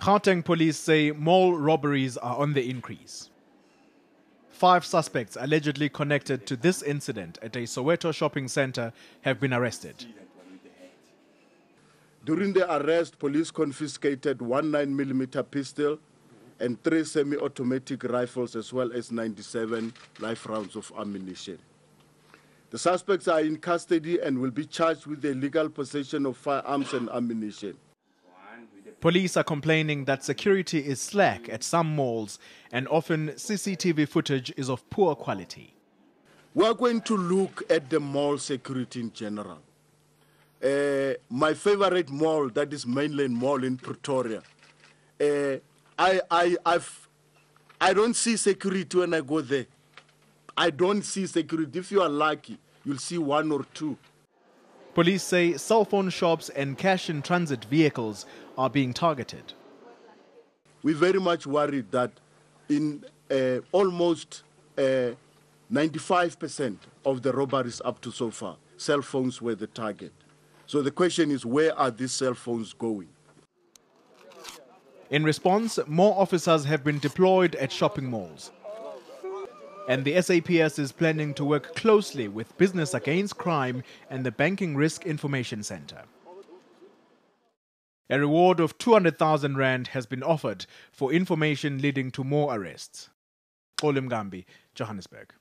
Gauteng police say mall robberies are on the increase. 5 suspects allegedly connected to this incident at a Soweto shopping center have been arrested. During the arrest, police confiscated 19mm pistol and 3 semi-automatic rifles as well as 97 live rounds of ammunition. The suspects are in custody and will be charged with the illegal possession of firearms and ammunition. Police are complaining that security is slack at some malls and often CCTV footage is of poor quality. We are going to look at the mall security in general. My favorite mall, that is Mainland Mall in Pretoria. I don't see security when I go there. I don't see security. If you are lucky, you'll see 1 or 2. Police say cell phone shops and cash-in-transit vehicles are being targeted. We're very much worried that in almost 95% of the robberies up to so far, cell phones were the target. So the question is, where are these cell phones going? In response, more officers have been deployed at shopping malls. And the SAPS is planning to work closely with Business Against Crime and the Banking Risk Information Center. A reward of 200,000 rand has been offered for information leading to more arrests. Xolile Mngambi, Johannesburg.